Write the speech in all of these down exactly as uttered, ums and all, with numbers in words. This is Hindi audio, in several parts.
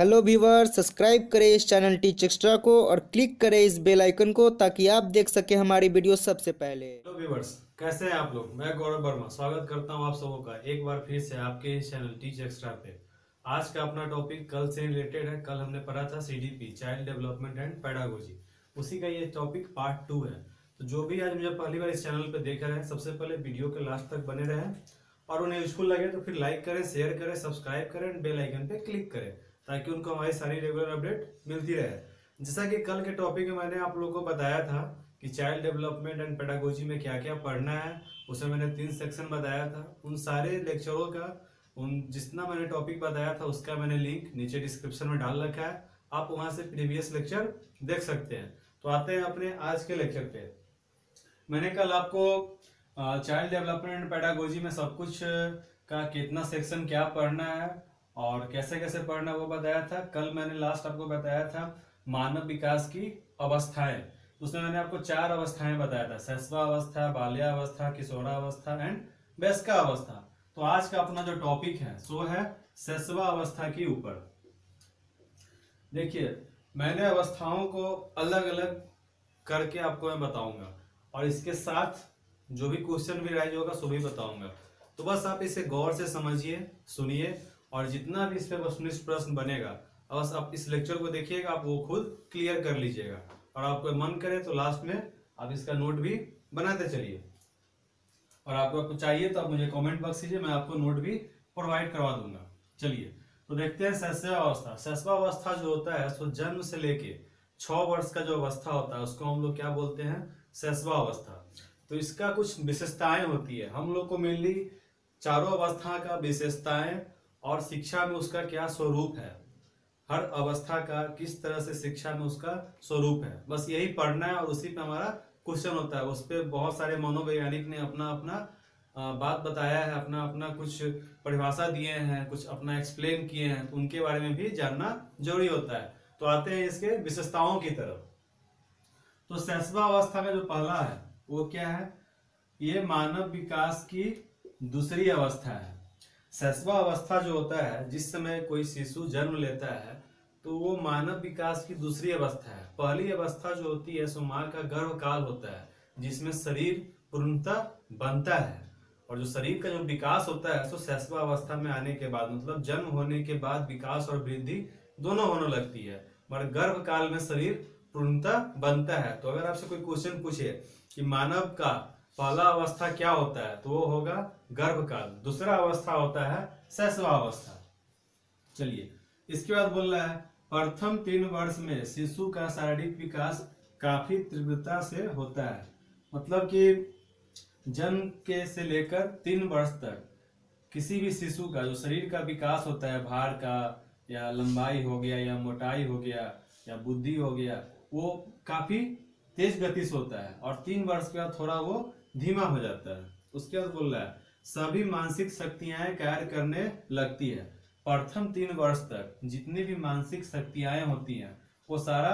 हेलो व्यूअर्स, सब्सक्राइब करें इस चैनल टीच एक्स्ट्रा को और क्लिक करें इस बेल आइकन को ताकि आप देख सके हमारी वीडियो सबसे पहले। हेलो व्यूअर्स, कैसे हैं आप लोग। मैं गौरव वर्मा स्वागत करता हूं आप सबों का एक बार फिर से आपके इस चैनल टीच एक्स्ट्रा पे। आज का अपना टॉपिक कल से रिलेटेड है। कल हमने पढ़ा था C D P child development and pedagogy, उसी का ये टॉपिक पार्ट टू है। तो जो भी आज मुझे पहली बार इस चैनल पर देख रहे हैं, सबसे पहले वीडियो के लास्ट तक बने रहें और उन्हें यूजफुल लगे तो फिर लाइक करें, शेयर करें, सब्सक्राइब करें और बेल आइकन पे क्लिक करें ताकि उनको हमारी सारी रेगुलर अपडेट मिलती रहे। जैसा कि कल के टॉपिक में मैंने आप लोगों को बताया था कि चाइल्ड डेवलपमेंट एंड पेडागोजी में क्या क्या पढ़ना है, उसे मैंने तीन सेक्शन बताया था। उन सारे लेक्चरों का, उन जितना मैंने टॉपिक बताया था उसका मैंने लिंक नीचे डिस्क्रिप्शन में डाल रखा है, आप वहाँ से प्रीवियस लेक्चर देख सकते हैं। तो आते हैं अपने आज के लेक्चर पे। मैंने कल आपको चाइल्ड डेवलपमेंट एंड पेडागोजी में सब कुछ का कितना सेक्शन क्या पढ़ना है और कैसे कैसे पढ़ना वो बताया था। कल मैंने लास्ट आपको बताया था मानव विकास की अवस्थाएं, उसमें मैंने आपको चार अवस्थाएं बताया था, शैशवा अवस्था, बाल्यावस्था, किशोरावस्था एंड वयस्का अवस्था। तो आज का अपना जो टॉपिक है सो है शैशवा अवस्था के ऊपर। देखिए, मैंने अवस्थाओं को अलग अलग करके आपको मैं बताऊंगा और इसके साथ जो भी क्वेश्चन भी राइज होगा सो भी बताऊंगा। तो बस आप इसे गौर से समझिए, सुनिए और जितना भी इस पर वस्तुनिष्ठ प्रश्न बनेगा बस आप इस लेक्चर को देखिएगा, आप वो खुद क्लियर कर लीजिएगा और आपको मन करे तो लास्ट में आप इसका नोट भी बनाते चलिए। और आपको आपको चाहिए तो आप मुझे कमेंट बॉक्स कीजिए, मैं आपको नोट भी प्रोवाइड करवा दूंगा। चलिए तो देखते हैं शैशवा अवस्था। शैशवा अवस्था जो होता है तो जन्म से लेके छः वर्ष का जो अवस्था होता है उसको हम लोग क्या बोलते हैं, शैशवा अवस्था। तो इसका कुछ विशेषताएं होती है। हम लोग को मेनली चारों अवस्था का विशेषताएं और शिक्षा में उसका क्या स्वरूप है, हर अवस्था का किस तरह से शिक्षा में उसका स्वरूप है, बस यही पढ़ना है और उसी पे हमारा क्वेश्चन होता है। उस पर बहुत सारे मनोवैज्ञानिक ने अपना अपना बात बताया है, अपना अपना कुछ परिभाषा दिए हैं, कुछ अपना एक्सप्लेन किए हैं, तो उनके बारे में भी जानना जरूरी होता है। तो आते हैं इसके विशेषताओं की तरफ। तो शैशवा अवस्था का जो पहला है वो क्या है, ये मानव विकास की दूसरी अवस्था है। शैशवा अवस्था जो होता है, जिस समय कोई शिशु जन्म लेता है तो वो मानव विकास की दूसरी अवस्था है। पहली अवस्था जो होती है सो माँ का गर्भकाल होता है, जिसमें शरीर पूर्णतः बनता है और जो शरीर का जो विकास होता है सो शैशवा अवस्था में आने के बाद, मतलब जन्म होने के बाद विकास और वृद्धि दोनों होने लगती है, मगर गर्भकाल में शरीर पूर्णतः बनता है। तो अगर आपसे कोई क्वेश्चन पूछे कि मानव का पहला अवस्था क्या होता है तो वो होगा गर्भकाल, दूसरा अवस्था होता है शैशवा अवस्था। चलिए इसके बाद बोल रहा है प्रथम तीन वर्ष में शिशु का शारीरिक विकास काफी तीव्रता से होता है, मतलब कि जन्म के से लेकर तीन वर्ष तक किसी भी शिशु का जो शरीर का विकास होता है, भार का या लंबाई हो गया या मोटाई हो गया या बुद्धि हो गया, वो काफी तेज गति से होता है और तीन वर्ष के बाद थोड़ा वो धीमा हो जाता है। उसके बाद बोल रहा है सभी मानसिक शक्तियां कार्य करने लगती है। प्रथम तीन वर्ष तक जितनी भी मानसिक शक्तियां होती हैं वो सारा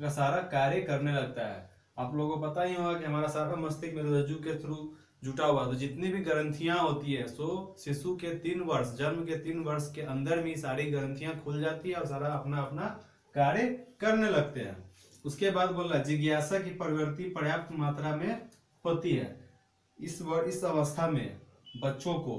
का सारा कार्य करने लगता है। आप लोगों को पता ही होगा कि हमारा सारा मस्तिष्क मेरुरज्जु के थ्रू जुटा हुआ, तो जितनी भी ग्रंथियां होती है सो शिशु के तीन वर्ष जन्म के तीन वर्ष के अंदर में सारी ग्रंथियां खुल जाती है और सारा अपना अपना कार्य करने लगते हैं। उसके बाद बोल रहा है जिज्ञासा की प्रवृत्ति पर्याप्त मात्रा में होती है। इस वर्ष इस अवस्था में बच्चों को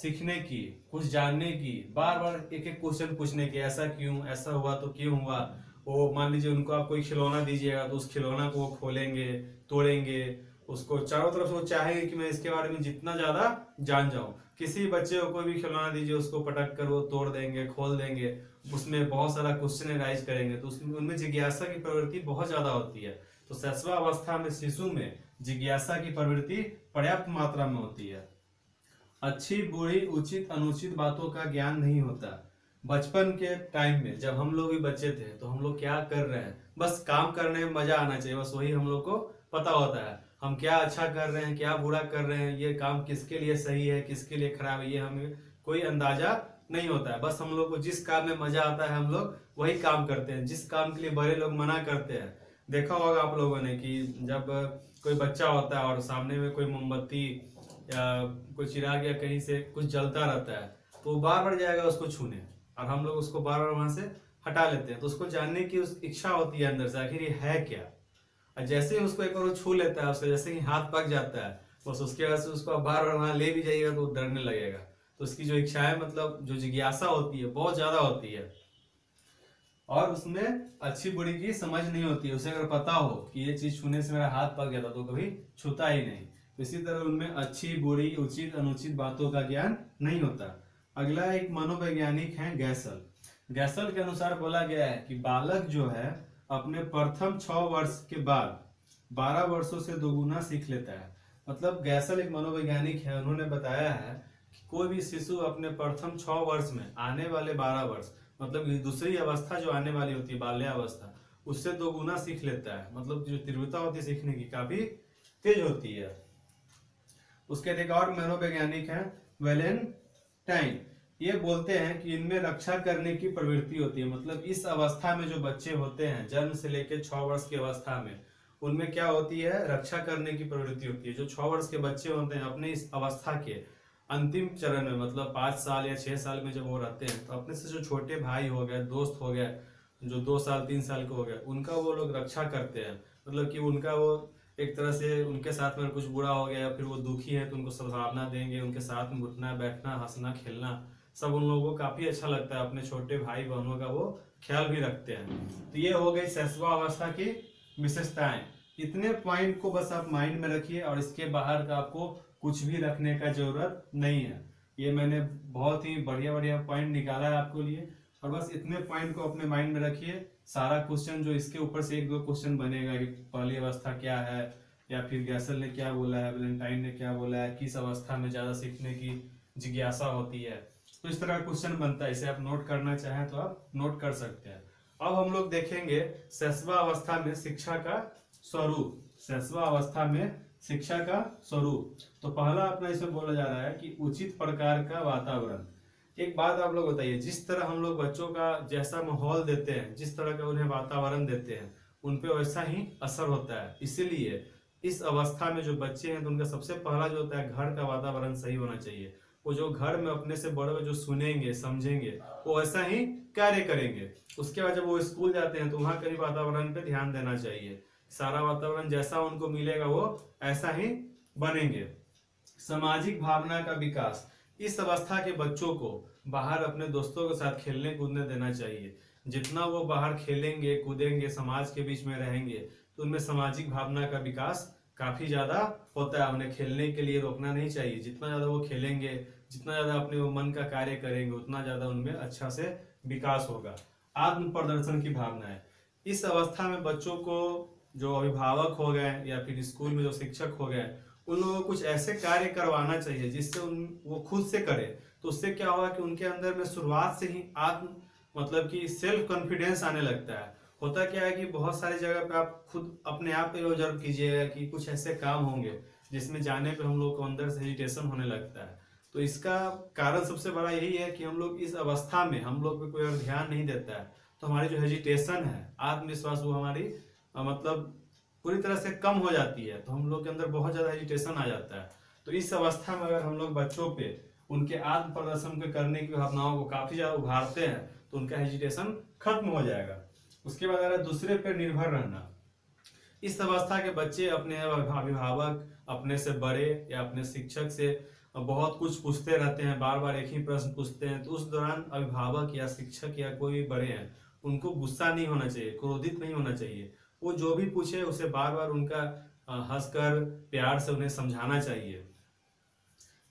सीखने की, कुछ जानने की, बार बार एक एक क्वेश्चन पूछने की, ऐसा क्यों, ऐसा हुआ तो क्यों हुआ। वो मान लीजिए उनको आप कोई खिलौना दीजिएगा तो उस खिलौना को वो खोलेंगे, तोड़ेंगे, उसको चारों तरफ से वो चाहेंगे कि मैं इसके बारे में जितना ज़्यादा जान जाऊँ। किसी बच्चे को कोई भी खिलौना दीजिए, उसको पटक कर वो तोड़ देंगे, खोल देंगे, उसमें बहुत सारा क्वेश्चन राइज करेंगे, तो उसमें उनमें जिज्ञासा की प्रवृत्ति बहुत ज़्यादा होती है। तो शैशवा अवस्था में शिशु में जिज्ञासा की प्रवृत्ति पर्याप्त मात्रा में होती है। अच्छी बुरी उचित अनुचित बातों का ज्ञान नहीं होता। बचपन के टाइम में जब हम लोग भी बच्चे थे तो हम लोग क्या कर रहे हैं, बस काम करने में मजा आना चाहिए, बस वही हम लोग को पता होता है। हम क्या अच्छा कर रहे हैं, क्या बुरा कर रहे हैं, ये काम किसके लिए सही है, किसके लिए खराब है, ये हमें कोई अंदाजा नहीं होता है। बस हम लोग को जिस काम में मजा आता है हम लोग वही काम करते हैं, जिस काम के लिए बड़े लोग मना करते हैं। देखा होगा आप लोगों ने कि जब कोई बच्चा होता है और सामने में कोई मोमबत्ती या कोई चिराग या कहीं से कुछ जलता रहता है तो वो बार बार जाएगा उसको छूने और हम लोग उसको बार बार वहाँ से हटा लेते हैं तो उसको जानने की उस इच्छा होती है अंदर से, आखिर ये है क्या। और जैसे ही उसको एक बार छू लेता है, उसका जैसे ही हाथ पक जाता है, बस उसके बाद से उसको बार बार वहां ले भी जाइएगा तो डरने लगेगा। तो उसकी जो इच्छा है, मतलब जो जिज्ञासा होती है, बहुत ज्यादा होती है और उसमें अच्छी बुरी की समझ नहीं होती है। उसे अगर पता हो कि ये चीज छूने से मेरा हाथ पक गया था तो कभी छूता ही नहीं। इसी तरह उनमें अच्छी बुरी, उचित अनुचित बातों का ज्ञान नहीं होता। अगला एक मनोवैज्ञानिक है गैसल। गैसल के अनुसार बोला गया है कि बालक जो है अपने प्रथम छह वर्ष के बाद बारह वर्षों से दोगुना सीख लेता है। मतलब गैसल एक मनोवैज्ञानिक है, उन्होंने बताया है कि कोई भी शिशु अपने प्रथम छह वर्ष में आने वाले बारह वर्ष, मतलब दूसरी अवस्था जो आने वाली होती है बाल्यावस्था, उससे दोगुना सीख लेता है। मतलब जो तीव्रता होती है सीखने की काफी तेज होती है। उसके एक और मनोवैज्ञानिक है वैलेंटाइन। ये बोलते हैं कि इनमें रक्षा करने की प्रवृत्ति होती है। मतलब इस अवस्था में जो बच्चे होते हैं, जन्म से लेकर छह वर्ष की अवस्था में, उनमें क्या होती है, रक्षा करने की प्रवृत्ति होती है। जो छह वर्ष के बच्चे होते हैं, अपने इस अवस्था के अंतिम चरण में, मतलब पाँच साल या छः साल में जब वो रहते हैं, तो अपने से जो छोटे भाई हो गए, दोस्त हो गए, जो दो साल तीन साल के हो गए, उनका वो लोग रक्षा करते हैं। मतलब कि उनका वो एक तरह से, उनके साथ में कुछ बुरा हो गया या फिर वो दुखी है तो उनको सद्भावना देंगे, उनके साथ में उठना बैठना, हंसना खेलना, सब उन लोगों को काफ़ी अच्छा लगता है। अपने छोटे भाई बहनों का वो ख्याल भी रखते हैं। तो ये हो गई शैशवावस्था की विशेषताएं। इतने पॉइंट को बस आप माइंड में रखिए और इसके बाहर का आपको कुछ भी रखने का ज़रूरत नहीं है। ये मैंने बहुत ही बढ़िया बढ़िया पॉइंट निकाला है आपके लिए और बस इतने पॉइंट को अपने माइंड में रखिए। सारा क्वेश्चन जो इसके ऊपर से एक दो क्वेश्चन बनेगा कि पहली अवस्था क्या है, या फिर गैसल ने क्या बोला है, वैलेंटाइन ने क्या बोला है, किस अवस्था में ज़्यादा सीखने की जिज्ञासा होती है, तो इस तरह क्वेश्चन बनता है। इसे आप नोट करना चाहें तो आप नोट कर सकते हैं। अब हम लोग देखेंगे शैशवा अवस्था में शिक्षा का स्वरूप। शैशवा अवस्था में शिक्षा का स्वरूप तो पहला अपना इसमें बोला जा रहा है कि उचित प्रकार का वातावरण। एक बात आप लोग बताइए, जिस तरह हम लोग बच्चों का जैसा माहौल देते हैं, जिस तरह का उन्हें वातावरण देते हैं, उन पे वैसा ही असर होता है। इसीलिए इस अवस्था में जो बच्चे हैं तो उनका सबसे पहला जो होता है, घर का वातावरण सही होना चाहिए। वो जो घर में अपने से बड़े में जो सुनेंगे समझेंगे वो वैसा ही कार्य करेंगे। उसके बाद जब वो स्कूल जाते हैं तो वहाँ कहीं वातावरण पे ध्यान देना चाहिए। सारा वातावरण जैसा उनको मिलेगा वो ऐसा ही बनेंगे। सामाजिक भावना का विकास। इस अवस्था के बच्चों को बाहर अपने दोस्तों के साथ खेलने कूदने देना चाहिए। जितना वो बाहर खेलेंगे कूदेंगे, समाज के बीच में रहेंगे, तो उनमें सामाजिक भावना का विकास काफ़ी ज़्यादा होता है। उन्हें खेलने के लिए रोकना नहीं चाहिए। जितना ज़्यादा वो खेलेंगे, जितना ज़्यादा अपने वो मन का कार्य करेंगे, उतना ज़्यादा उनमें अच्छा से विकास होगा। आत्म प्रदर्शन की भावना है। इस अवस्था में बच्चों को जो अभिभावक हो गए या फिर स्कूल में जो शिक्षक हो गए, उन लोगों को कुछ ऐसे कार्य करवाना चाहिए जिससे उन वो खुद से करें। तो उससे क्या होगा कि उनके अंदर में शुरुआत से ही आत्म मतलब कि सेल्फ कॉन्फिडेंस आने लगता है। होता क्या है कि बहुत सारी जगह पे आप खुद अपने आप पे ऑब्जर्व कीजिएगा कि कुछ ऐसे काम होंगे जिसमें जाने पे हम लोग को अंदर से हेजिटेशन होने लगता है। तो इसका कारण सबसे बड़ा यही है कि हम लोग इस अवस्था में हम लोग पे कोई और ध्यान नहीं देता है, तो हमारी जो हेजिटेशन है, आत्मविश्वास, वो हमारी मतलब पूरी तरह से कम हो जाती है। तो हम लोग के अंदर बहुत ज़्यादा हेजिटेशन आ जाता है। तो इस अवस्था में अगर हम लोग बच्चों पे उनके आत्म प्रदर्शन के करने की भावनाओं को काफ़ी ज़्यादा उभारते हैं तो उनका हेजिटेशन खत्म हो जाएगा। उसके बाद आ रहा है दूसरे पर निर्भर रहना। इस अवस्था के बच्चे अपने अभिभावक, अपने से बड़े या अपने शिक्षक से बहुत कुछ पूछते रहते हैं, बार बार एक ही प्रश्न पूछते हैं। तो उस दौरान अभिभावक या शिक्षक या कोई भी बड़े हैं, उनको गुस्सा नहीं होना चाहिए, क्रोधित नहीं होना चाहिए। वो जो भी पूछे उसे बार बार उनका हंसकर प्यार से उन्हें समझाना चाहिए।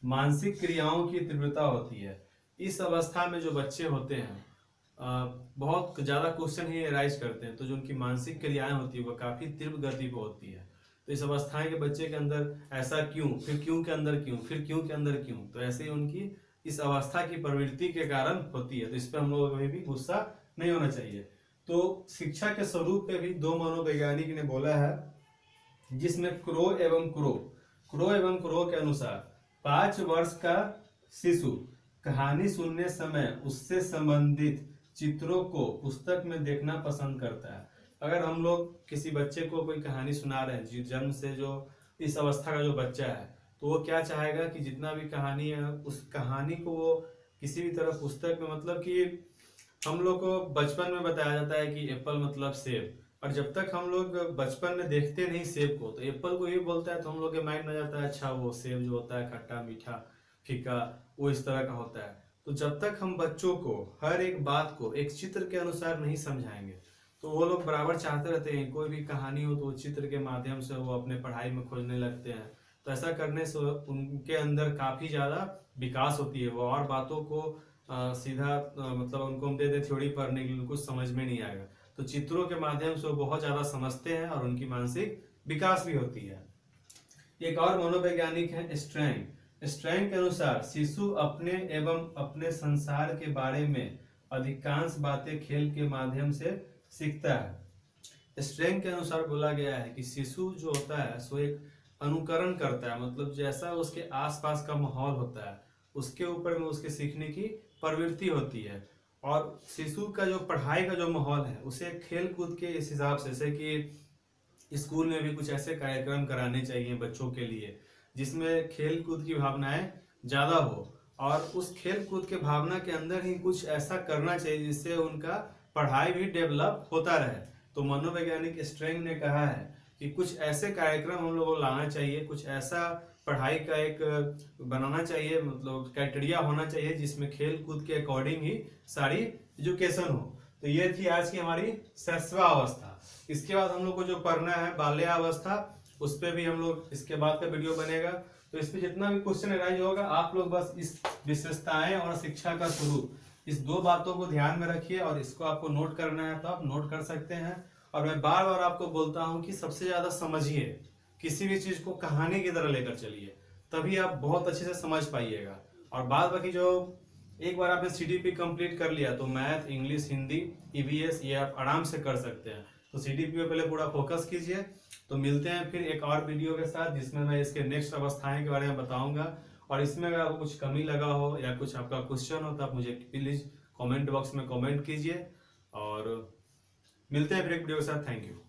मानसिक क्रियाओं की तीव्रता होती है। इस अवस्था में जो बच्चे होते हैं बहुत ज़्यादा क्वेश्चन ही राइज करते हैं, तो जो उनकी मानसिक क्रियाएं होती है वह काफ़ी तीव्र गति पर होती है। तो इस अवस्था के बच्चे के अंदर ऐसा क्यों, फिर क्यों के अंदर क्यों, फिर क्यों के अंदर क्यों, तो ऐसे ही उनकी इस अवस्था की प्रवृत्ति के कारण होती है। तो इस पर हम लोगों को भी गुस्सा नहीं होना चाहिए। तो शिक्षा के स्वरूप पे भी दो मनोवैज्ञानिक ने बोला है, जिसमें क्रो एवं क्रो क्रो एवं क्रो के अनुसार पाँच वर्ष का शिशु कहानी सुनने समय उससे संबंधित चित्रों को पुस्तक में देखना पसंद करता है। अगर हम लोग किसी बच्चे को कोई कहानी सुना रहे हैं, जन्म से जो इस अवस्था का जो बच्चा है, तो वो क्या चाहेगा कि जितना भी कहानी है उस कहानी को वो किसी भी तरह पुस्तक में, मतलब कि हम लोग को बचपन में बताया जाता है कि एप्पल मतलब सेब, और जब तक हम लोग बचपन में देखते नहीं सेब को तो एप्पल को ही बोलता है, तो हम लोग के माइंड में जाता है अच्छा वो सेब जो होता है खट्टा मीठा फीका वो इस तरह का होता है। तो जब तक हम बच्चों को हर एक बात को एक चित्र के अनुसार नहीं समझाएंगे तो वो लोग बराबर चाहते रहते हैं, कोई भी कहानी हो तो वो चित्र के माध्यम से वो अपने पढ़ाई में खोजने लगते हैं। तो ऐसा करने से उनके अंदर काफ़ी ज़्यादा विकास होती है, वो और बातों को आ, सीधा आ, मतलब उनको हम दे दें थ्योरी पढ़ने के लिए, कुछ समझ में नहीं आएगा। तो चित्रों के माध्यम से वो बहुत ज़्यादा समझते हैं और उनकी मानसिक विकास भी होती है। एक और मनोवैज्ञानिक है स्ट्रैंग। स्ट्रैंग के अनुसार शिशु अपने एवं अपने संसार के बारे में अधिकांश बातें खेल के माध्यम से सीखता है। स्ट्रैंग के अनुसार बोला गया है कि शिशु जो होता है सो एक अनुकरण करता है, मतलब जैसा उसके आसपास का माहौल होता है उसके ऊपर में उसके सीखने की प्रवृत्ति होती है। और शिशु का जो पढ़ाई का जो माहौल है उसे खेल कूद के इस हिसाब से, जैसे कि स्कूल में भी कुछ ऐसे कार्यक्रम कराने चाहिए बच्चों के लिए जिसमें खेल कूद की भावनाएं ज़्यादा हो, और उस खेल कूद के भावना के अंदर ही कुछ ऐसा करना चाहिए जिससे उनका पढ़ाई भी डेवलप होता रहे। तो मनोवैज्ञानिक स्ट्रैंग ने कहा है कि कुछ ऐसे कार्यक्रम हम लोगों को लाना चाहिए, कुछ ऐसा पढ़ाई का एक बनाना चाहिए, मतलब क्राइटेरिया होना चाहिए जिसमें खेल कूद के अकॉर्डिंग ही सारी एजुकेशन हो। तो ये थी आज की हमारी शैशवावस्था। इसके बाद हम लोग को जो पढ़ना है बाल्यावस्था, उस पर भी हम लोग इसके बाद का वीडियो बनेगा। तो इस पर जितना भी क्वेश्चन अराइज होगा आप लोग बस इस विशेषताएं और शिक्षा का स्वरूप, इस दो बातों को ध्यान में रखिए, और इसको आपको नोट करना है तो आप नोट कर सकते हैं। और मैं बार बार आपको बोलता हूँ कि सबसे ज़्यादा समझिए, किसी भी चीज़ को कहानी की तरह लेकर चलिए, तभी आप बहुत अच्छे से समझ पाइएगा। और बाद बाकी जो एक बार आपने सी डी पी कम्प्लीट कर लिया तो math, English, Hindi, E V S ये आप आराम से कर सकते हैं। तो सी डी पी पे पहले पूरा फोकस कीजिए। तो मिलते हैं फिर एक और वीडियो के साथ जिसमें मैं इसके नेक्स्ट अवस्थाएं के बारे में बताऊँगा। और इसमें अगर आपको कुछ कमी लगा हो या कुछ आपका क्वेश्चन हो तो आप मुझे प्लीज़ कॉमेंट बॉक्स में कॉमेंट कीजिए। और मिलते हैं फिर एक वीडियो के साथ। Thank you.